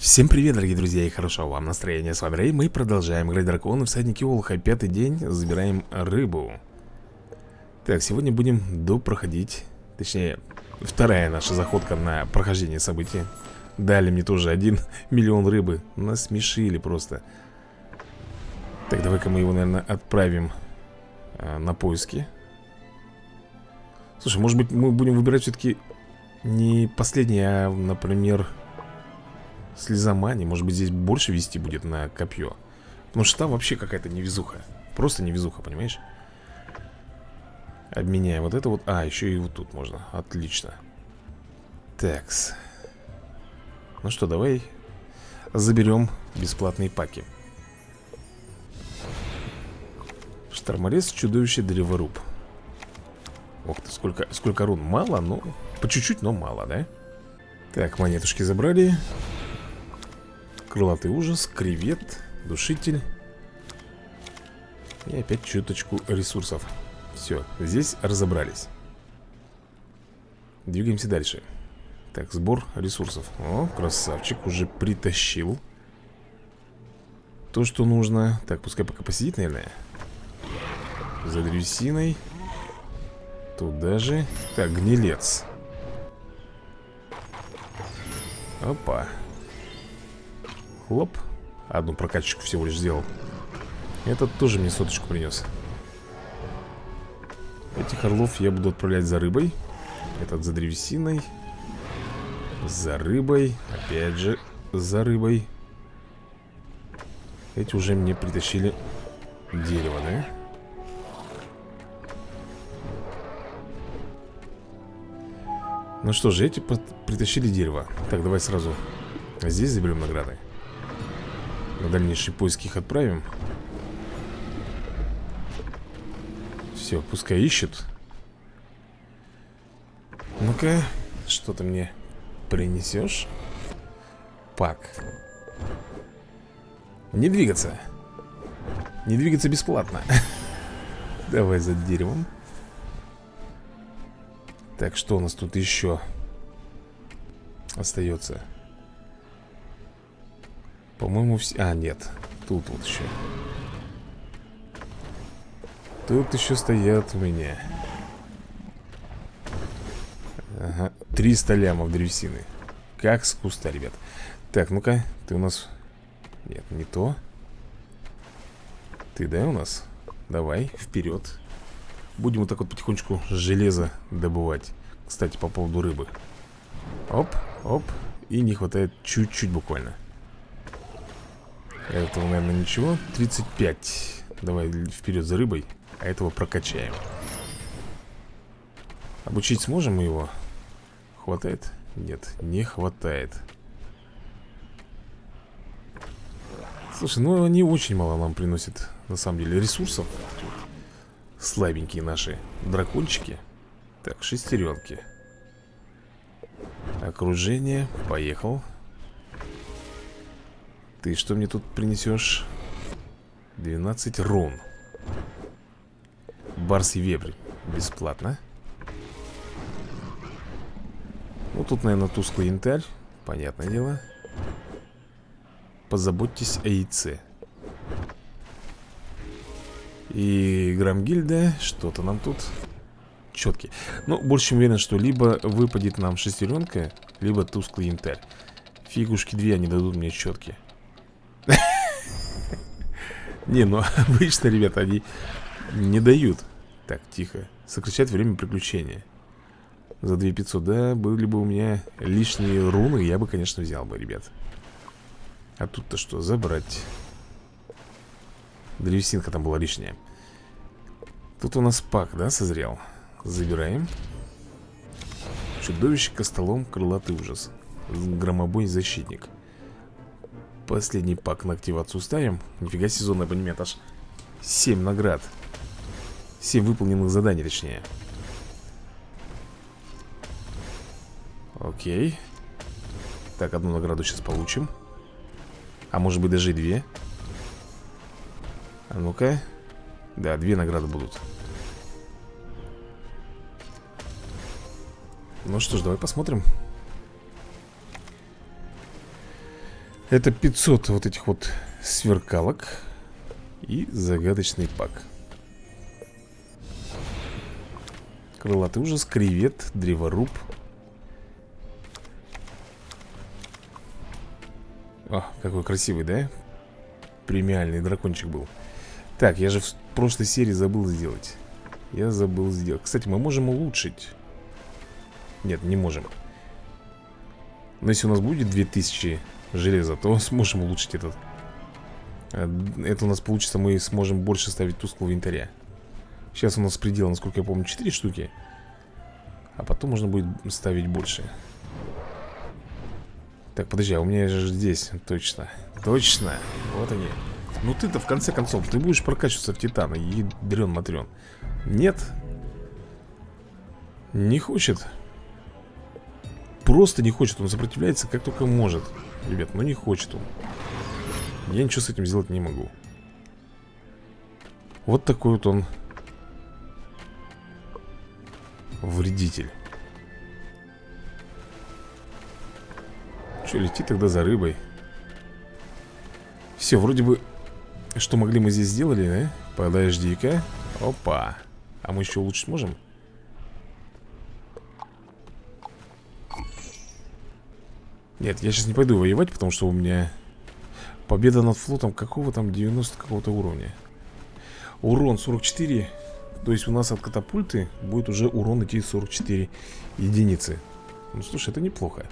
Всем привет, дорогие друзья, и хорошего вам настроения. С вами Рэй, мы продолжаем играть Драконы Всадники Олха. Пятый день, забираем рыбу. Так, сегодня будем допроходить, точнее, вторая наша заходка на прохождение событий. Дали мне тоже 1 миллион рыбы, насмешили просто. Так, давай-ка мы его, наверное, отправим на поиски. Слушай, может быть, мы будем выбирать все-таки не последний, а, например... Слизомани, может быть, здесь больше вести будет на копье. Потому что там вообще какая-то невезуха. Просто невезуха, понимаешь? Обменяя вот это вот. А, еще и вот тут можно. Отлично. Такс. Ну что, давай заберем бесплатные паки. Шторморез, чудовище, древоруб. Ох ты, сколько рун. Мало, но... По чуть-чуть, но мало, да? Так, монетушки забрали. Крылатый ужас, кревет, душитель. И опять чуточку ресурсов. Все, здесь разобрались. Двигаемся дальше. Так, сбор ресурсов. О, красавчик, уже притащил то, что нужно. Так, пускай пока посидит, наверное. За древесиной. Туда же. Так, гнилец. Опа. Лоп. Одну прокачку всего лишь сделал. Этот тоже мне соточку принес. Этих орлов я буду отправлять за рыбой. Этот за древесиной. За рыбой. Опять же за рыбой. Эти уже мне притащили дерево, да? Ну что же, эти притащили дерево. Так, давай сразу здесь заберем награды. На дальнейшие поиски их отправим. Все, пускай ищут. Ну-ка, что ты мне принесешь? Пак. Не двигаться. Не двигаться бесплатно. Давай за деревом. Так, что у нас тут еще остается? По-моему, все... А, нет. Тут вот еще. Тут еще стоят у меня. Ага. 300 лямов древесины. Как с куста, ребят. Так, ну-ка. Ты у нас... Нет, не то. Ты, да, у нас? Давай, вперед. Будем вот так вот потихонечку железо добывать. Кстати, по поводу рыбы. Оп, оп. И не хватает чуть-чуть буквально. Этого, наверное, ничего. 35. Давай вперед за рыбой. А этого прокачаем. Обучить сможем мы его? Хватает? Нет, не хватает. Слушай, ну они очень мало нам приносят, на самом деле, ресурсов. Слабенькие наши дракончики. Так, шестеренки. Окружение. Поехал. Ты что мне тут принесешь? 12 рун. Барс и вепрь. Бесплатно. Ну тут, наверное, тусклый янтарь. Понятное дело. Позаботьтесь о яйце. И грамгильда. Что-то нам тут четкий. Ну, больше чем уверен, что либо выпадет нам шестеренка, либо тусклый янтарь. Фигушки две они дадут мне четкие. Не, ну обычно, ребята, они не дают. Так, тихо. Сокращать время приключения. За 2500, да, были бы у меня лишние руны, я бы, конечно, взял бы, ребят. А тут-то что, забрать? Древесинка там была лишняя. Тут у нас пак, да, созрел. Забираем. Чудовище, костолом, крылатый ужас. Громобой, защитник. Последний пак на активацию ставим. Нифига, сезонный абонемент, аж 7 наград. 7 выполненных заданий, точнее. Окей. Так, одну награду сейчас получим. А может быть даже и 2. А ну-ка. Да, 2 награды будут. Ну что ж, давай посмотрим. Это 500 вот этих вот сверкалок. И загадочный пак. Крылатый ужас, кревет, древоруб. О, какой красивый, да? Премиальный дракончик был. Так, я же в прошлой серии забыл сделать. Я забыл сделать. Кстати, мы можем улучшить. Нет, не можем. Но если у нас будет 2000 железа, то сможем улучшить этот. Это у нас получится, мы сможем больше ставить тусклого инвентаря. Сейчас у нас предел, насколько я помню, 4 штуки. А потом можно будет ставить больше. Так, подожди, а у меня же здесь. Точно, точно. Вот они. Ну ты-то в конце концов, ты будешь прокачиваться в титана. Ядрен-матрен. Нет. Не хочет. Просто не хочет, он сопротивляется как только может. Ребят, ну не хочет он. Я ничего с этим сделать не могу. Вот такой вот он вредитель. Че, лети тогда за рыбой. Все, вроде бы, что могли мы здесь сделали, да? Подожди-ка. Опа. А мы еще улучшить можем? Нет, я сейчас не пойду воевать, потому что у меня победа над флотом какого там 90 какого-то уровня. Урон 44. То есть у нас от катапульты будет уже урон идти 44 единицы. Ну слушай, это неплохо.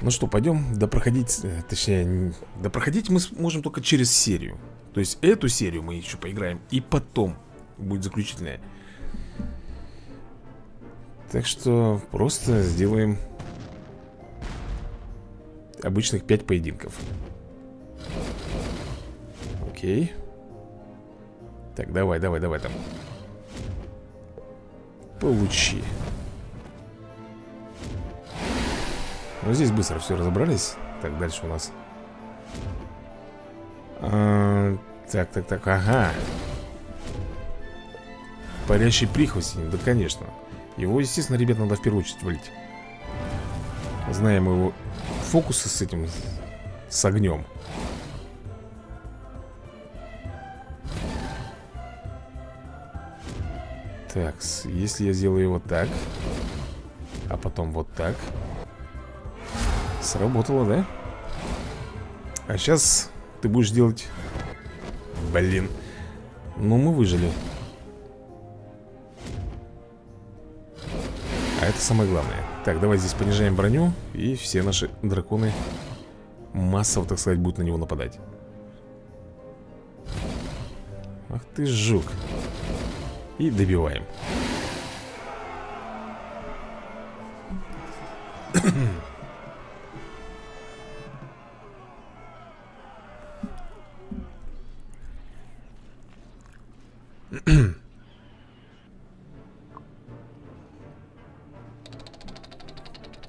Ну что, пойдем допроходить. Точнее, допроходить мы можем только через серию. То есть эту серию мы еще поиграем. И потом будет заключительная. Так что просто сделаем обычных 5 поединков. Окей. Так, давай, давай, давай там. Получи. Ну, здесь быстро все разобрались. Так, дальше у нас так, так, так, ага. Парящий прихвостень, да, конечно. Его, естественно, ребят, надо в первую очередь валить. Знаем его фокусы с этим, с огнем. Так, если я сделаю его так, а потом вот так. Сработало, да? А сейчас ты будешь делать... Блин. Ну, мы выжили. А это самое главное. Так, давай здесь понижаем броню. И все наши драконы массово, так сказать, будут на него нападать. Ах ты жук. И добиваем.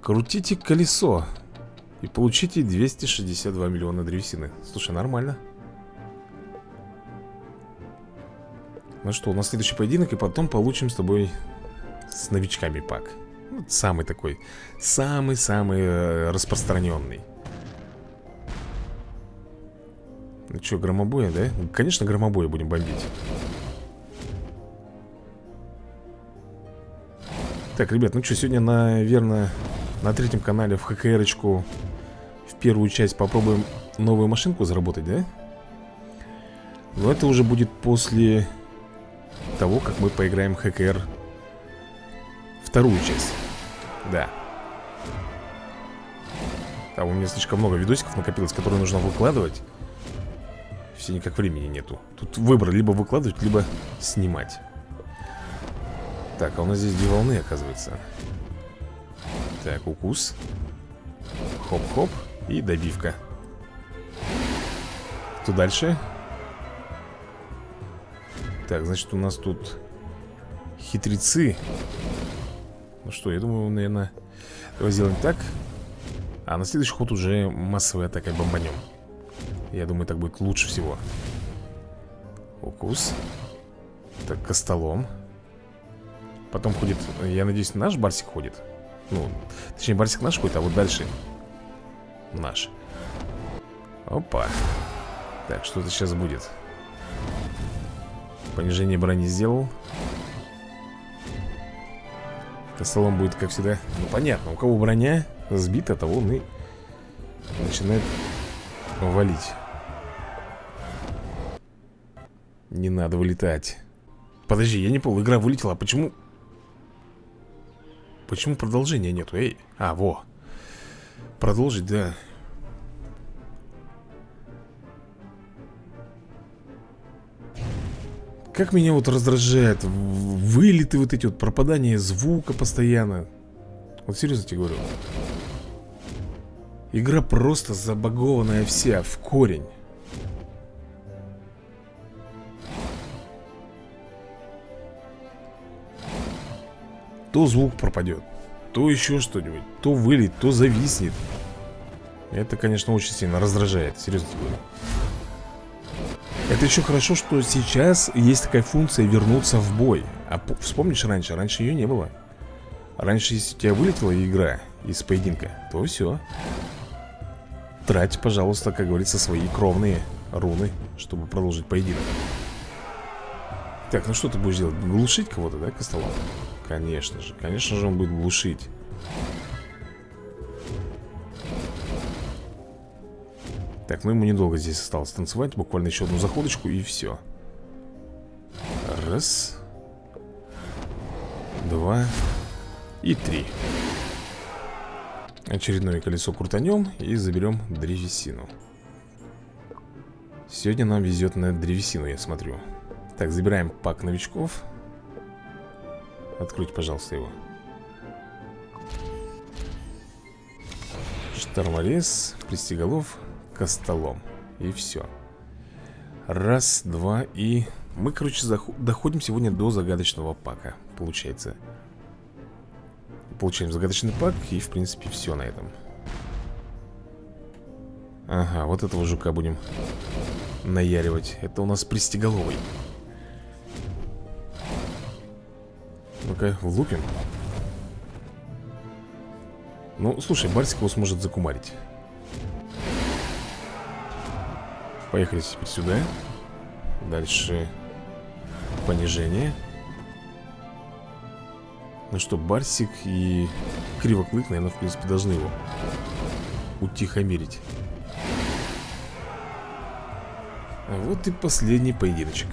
Крутите колесо и получите 262 миллиона древесины. Слушай, нормально. Ну что, у нас следующий поединок, и потом получим с тобой с новичками пак. Вот самый такой, самый-самый распространенный. Ну что, громобоя, да? Конечно, громобоя будем бомбить. Так, ребят, ну что, сегодня, наверное, на третьем канале в ХКР-очку в первую часть попробуем новую машинку заработать, да? Но это уже будет после... того, как мы поиграем в ХКР вторую часть. Да. Там у меня слишком много видосиков накопилось, которые нужно выкладывать. Все никак времени нету. Тут выбор, либо выкладывать, либо снимать. Так, а у нас здесь две волны, оказывается. Так, укус. Хоп-хоп. И добивка. Кто дальше? Так, значит, у нас тут хитрецы. Ну что, я думаю, наверное, давай сделаем так. А на следующий ход уже массовая атака бомбанем. Я думаю, так будет лучше всего. Укус. Так, костолом. Потом ходит, я надеюсь, наш барсик ходит. Ну, точнее, барсик наш ходит, а вот дальше наш. Опа. Так, что-то сейчас будет. Понижение брони сделал. Костолом будет, как всегда. Ну, понятно, у кого броня сбита, того он и начинает валить. Не надо вылетать. Подожди, я не понял, игра вылетела, а почему... Почему продолжения нету? Эй, а, во. Продолжить, да. Как меня вот раздражает вылеты вот эти вот, пропадание звука постоянно. Вот серьезно тебе говорю. Игра просто забагованная вся, в корень. То звук пропадет, то еще что-нибудь, то вылет, то зависнет. Это, конечно, очень сильно раздражает, серьезно тебе говорю. Это еще хорошо, что сейчас есть такая функция вернуться в бой. А вспомнишь раньше? Раньше ее не было. Раньше, если у тебя вылетела игра из поединка, то все. Трать, пожалуйста, как говорится, свои кровные руны, чтобы продолжить поединок. Так, ну что ты будешь делать? Глушить кого-то, да, Костолом? Конечно же он будет глушить. Так, ну ему недолго здесь осталось танцевать. Буквально еще одну заходочку и все. Раз. Два. И три. Очередное колесо крутанем и заберем древесину. Сегодня нам везет на древесину, я смотрю. Так, забираем пак новичков. Откройте, пожалуйста, его. Шторморез, Пристеголов, Костолом. И все. Раз, два и... Мы, короче, доходим сегодня до загадочного пака. Получается. Получаем загадочный пак. И, в принципе, все на этом. Ага, вот этого жука будем наяривать. Это у нас Пристеголовый. Ну-ка, влупим. Ну, слушай, Барсик его сможет закумарить. Поехали теперь сюда. Дальше понижение. Ну что, Барсик и Кривоклык, наверное, в принципе, должны его утихомирить. А вот и последний поединочек.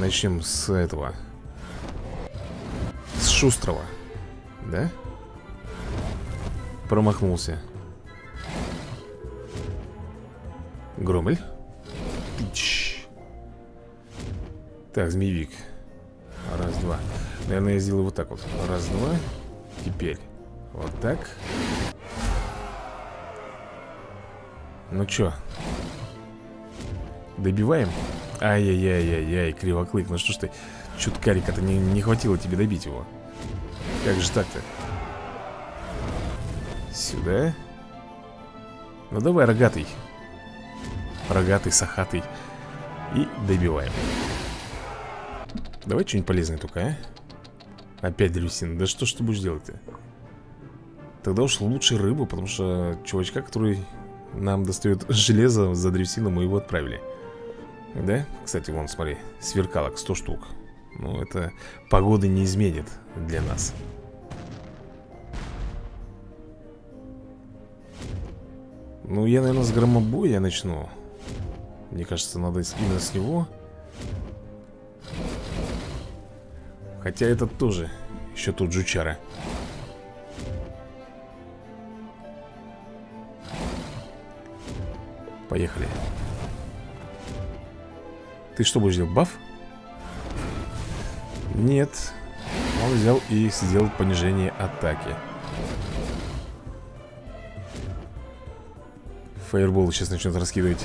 Начнем с этого. С шустрого. Да? Промахнулся. Громель. Тыч. Так, змеевик. Раз, два. Наверное, я сделаю вот так вот. Раз, два. Теперь вот так. Ну чё? Добиваем? Ай-яй-яй-яй-яй, Кривоклык, ну что ж ты, чуткарика-то не хватило тебе добить его. Как же так-то? Сюда. Ну давай, рогатый. Рогатый, сахатый. И добиваем. Давай что-нибудь полезное только, а? Опять древесина, да что ж ты будешь делать-то? Тогда уж лучше рыбу, потому что чувачка, который нам достает железо за древесину, мы его отправили. Да? Кстати, вон, смотри, сверкалок 100 штук. Ну, это погоды не изменит для нас. Ну, я, наверное, с громобоя начну. Мне кажется, надо именно с него. Хотя этот тоже еще тут жучара. Поехали. Ты что будешь делать, баф? Нет. Он взял и сделал понижение атаки. Фаербол сейчас начнет раскидывать.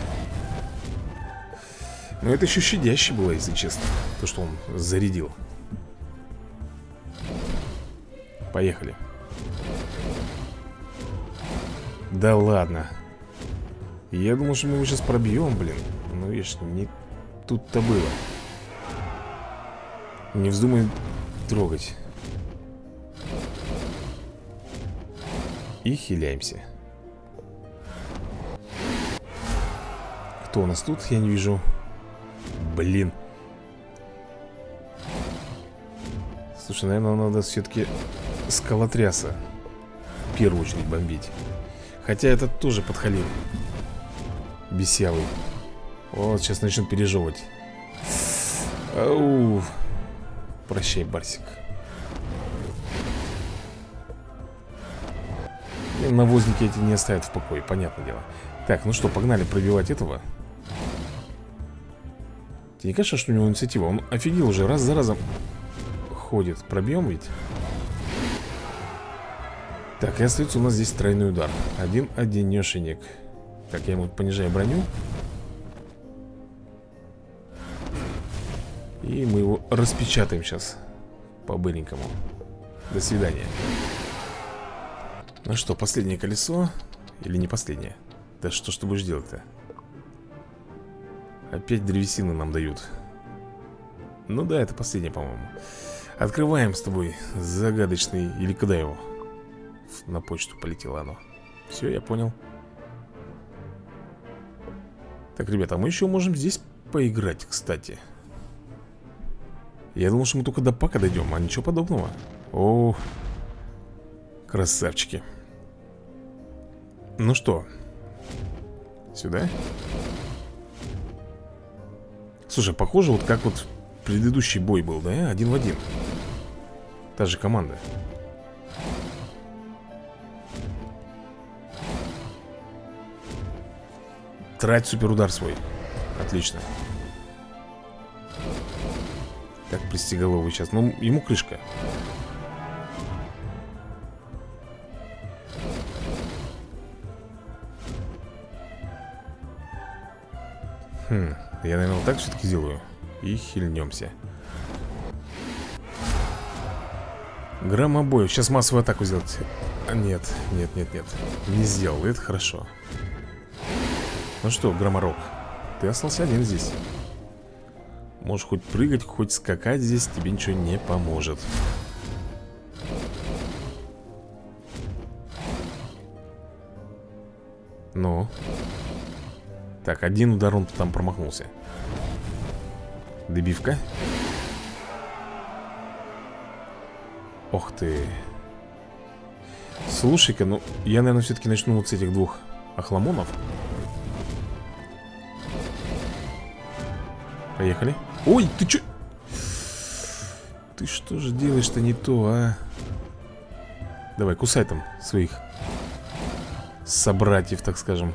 Но это еще щадяще было, если честно. То, что он зарядил. Поехали. Да ладно. Я думал, что мы его сейчас пробьем, блин. Ну видишь, не тут-то было. Не вздумай трогать. И хиляемся. Кто у нас тут? Я не вижу. Блин. Слушай, наверное, надо все-таки скалотряса в первую очередь бомбить. Хотя этот тоже подхалил. Бесявый. Вот, сейчас начнут пережевывать. Ау. Прощай, Барсик. Навозники эти не оставят в покое, понятное дело. Так, ну что, погнали пробивать этого. Тебе не кажется, что у него инициатива? Он офигел уже, раз за разом ходит. Пробьем ведь? Так, и остается у нас здесь тройной удар. Один одинешенек. Так, я ему понижаю броню. И мы его распечатаем сейчас по-быренькому. До свидания. Ну что, последнее колесо. Или не последнее? Да что ж ты будешь делать-то? Опять древесины нам дают. Ну да, это последнее, по-моему. Открываем с тобой загадочный... Или куда его? На почту полетело оно. Все, я понял. Так, ребята, а мы еще можем здесь поиграть, кстати. Я думал, что мы только до пака дойдем, а ничего подобного. Ох... Красавчики. Ну что? Сюда? Слушай, похоже, вот как вот предыдущий бой был, да? Один в один. Та же команда. Трать суперудар свой. Отлично. Так, пристеголовый сейчас. Ну, ему крышка. Я, наверное, вот так все-таки делаю. И хильнемся. Громобой. Сейчас массовую атаку сделать. Нет, нет, нет, нет. Не сделал, это хорошо. Ну что, громорок, ты остался один здесь. Можешь хоть прыгать, хоть скакать здесь. Тебе ничего не поможет. Ну... Так, один удар, он там промахнулся. Добивка. Ох ты. Слушай-ка, ну я, наверное, все-таки начну вот с этих двух охламонов. Поехали. Ой, ты че? Ты что же делаешь-то не то, а? Давай, кусай там своих собратьев, так скажем.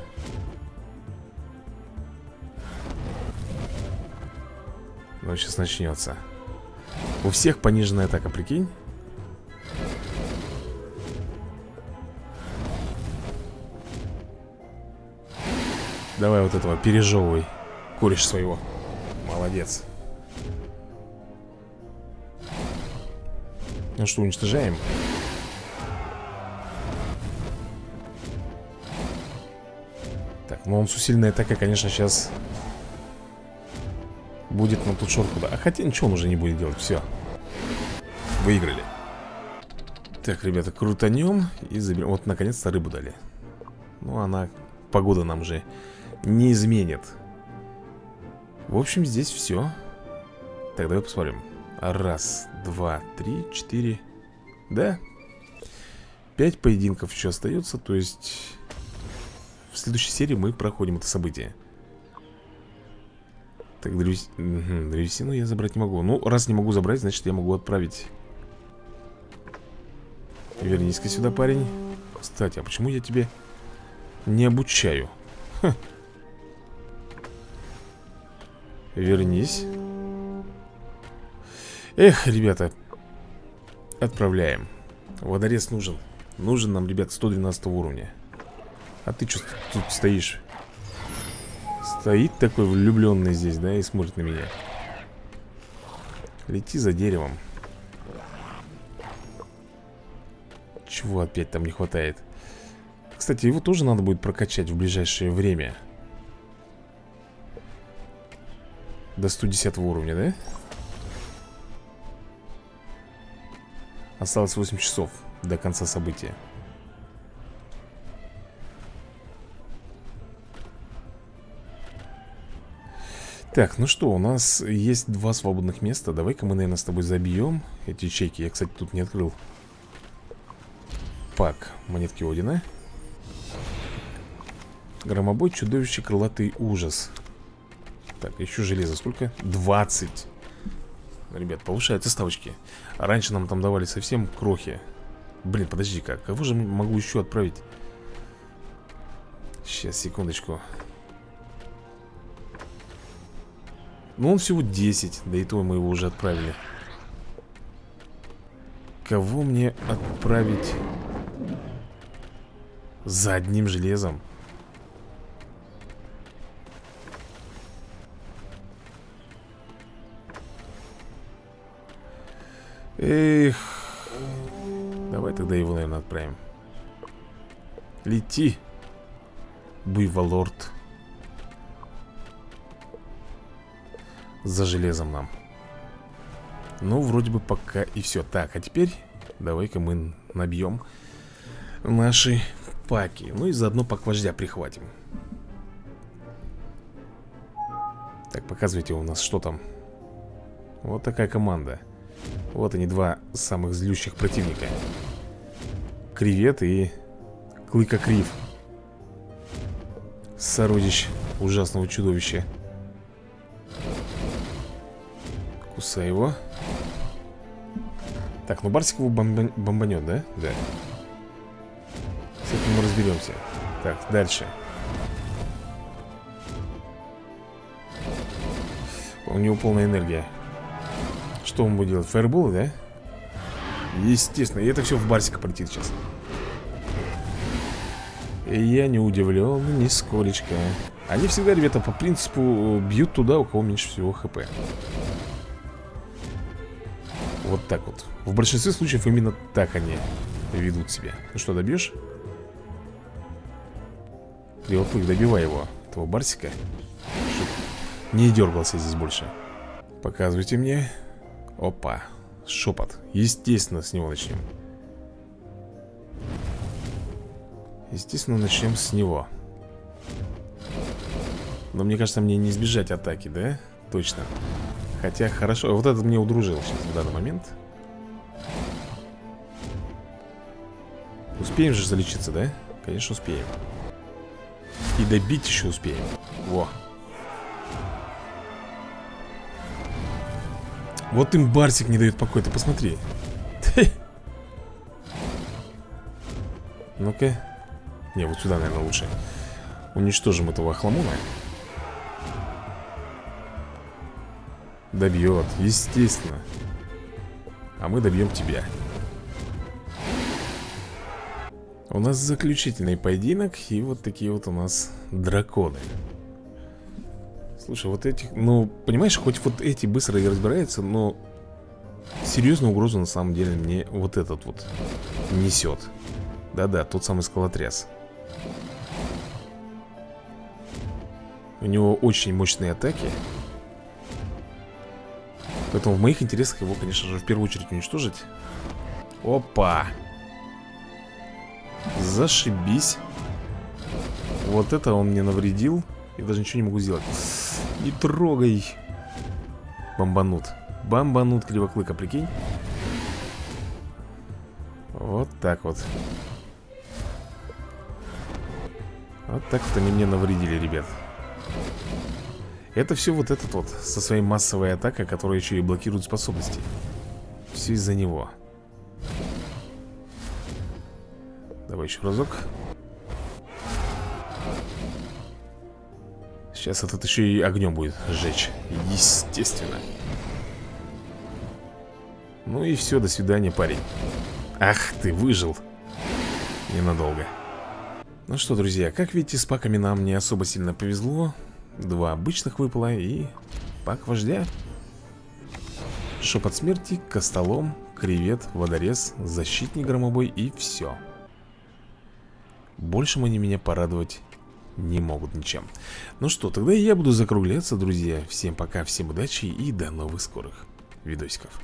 Ну, сейчас начнется. У всех пониженная атака, прикинь. Давай вот этого, пережевывай. Кореш своего. Молодец. Ну что, уничтожаем? Так, ну он с усиленной атакой, конечно, сейчас... Будет нам тут шорт куда. А хотя ничего он уже не будет делать. Все. Выиграли. Так, ребята, крутанем и заберем. Вот, наконец-то рыбу дали. Ну, она... Погода нам же не изменит. В общем, здесь все. Так, давай посмотрим. Раз, два, три, четыре. Да. 5 поединков еще остается. То есть... В следующей серии мы проходим это событие. Так, древесину я забрать не могу. Ну, раз не могу забрать, значит, я могу отправить. Вернись-ка сюда, парень. Кстати, а почему я тебе не обучаю? Ха. Вернись. Эх, ребята. Отправляем. Водорез нужен. Нужен нам, ребят, 112 уровня. А ты что тут стоишь? Стоит такой влюбленный здесь, да, и смотрит на меня. Лети за деревом. Чего опять там не хватает? Кстати, его тоже надо будет прокачать в ближайшее время. До 110 уровня, да? Осталось 8 часов до конца события. Так, ну что, у нас есть два свободных места. Давай-ка мы, наверное, с тобой забьем эти ячейки. Я, кстати, тут не открыл. Пак, монетки Одина. Громобой, чудовище, крылатый ужас. Так, еще железо сколько? 20. Ребят, повышаются ставочки. Раньше нам там давали совсем крохи. Блин, подожди-ка, кого же могу еще отправить? Сейчас, секундочку. Ну, он всего 10, да и то мы его уже отправили. Кого мне отправить? За одним железом. Эх. Давай тогда его, наверное, отправим. Лети, Буйволорд. За железом нам. Ну, вроде бы пока и все. Так, а теперь давай-ка мы набьем наши паки. Ну и заодно пак вождя прихватим. Так, показывайте у нас, что там. Вот такая команда. Вот они, два самых злющих противника. Кревет и Клыкокрив. Сородич ужасного чудовища. Кусай его. Так, ну Барсик его бомбанет, да? Да. С этим мы разберемся. Так, дальше. У него полная энергия. Что он будет делать? Фаерболы, да? Естественно, и это все в Барсика полетит сейчас. И я не удивлен нисколечко. Они всегда, ребята, по принципу бьют туда, у кого меньше всего хп. Вот так вот. В большинстве случаев именно так они ведут себя. Ну что, добьешь? Кривоклык, добивай его, этого Барсика. Не дергался здесь больше. Показывайте мне. Опа, шепот. Естественно, с него начнем. Естественно, начнем с него. Но мне кажется, мне не избежать атаки, да? Точно. Хотя хорошо. Вот этот мне удружил сейчас в данный момент. Успеем же залечиться, да? Конечно, успеем. И добить еще успеем. Во. Вот им Барсик не дает покоя, ты посмотри. Ну-ка. Не, вот сюда, наверное, лучше. Уничтожим этого охламона. Добьет, естественно. А мы добьем тебя. У нас заключительный поединок. И вот такие вот у нас драконы. Слушай, вот этих, ну, понимаешь, хоть вот эти быстро и разбираются, но серьезную угрозу на самом деле мне вот этот вот несет. Да-да, тот самый скалотряс. У него очень мощные атаки. Поэтому в моих интересах его, конечно же, в первую очередь уничтожить. Опа! Зашибись. Вот это он мне навредил. Я даже ничего не могу сделать. Не трогай. Бомбанут. Бомбанут Кривоклыка, прикинь. Вот так вот. Вот так вот они мне навредили, ребят. Это все вот этот вот со своей массовой атакой, которая еще и блокирует способности. Все из-за него. Давай еще разок. Сейчас этот еще и огнем будет сжечь. Естественно. Ну и все, до свидания, парень. Ах, ты выжил. Ненадолго. Ну что, друзья, как видите, с паками нам не особо сильно повезло. Два обычных выпало и пак вождя. Шепот смерти, Костолом, Кревет, Водорез, Защитник Громобой и все. Больше они меня порадовать не могут ничем. Ну что, тогда я буду закругляться, друзья. Всем пока, всем удачи и до новых скорых видосиков.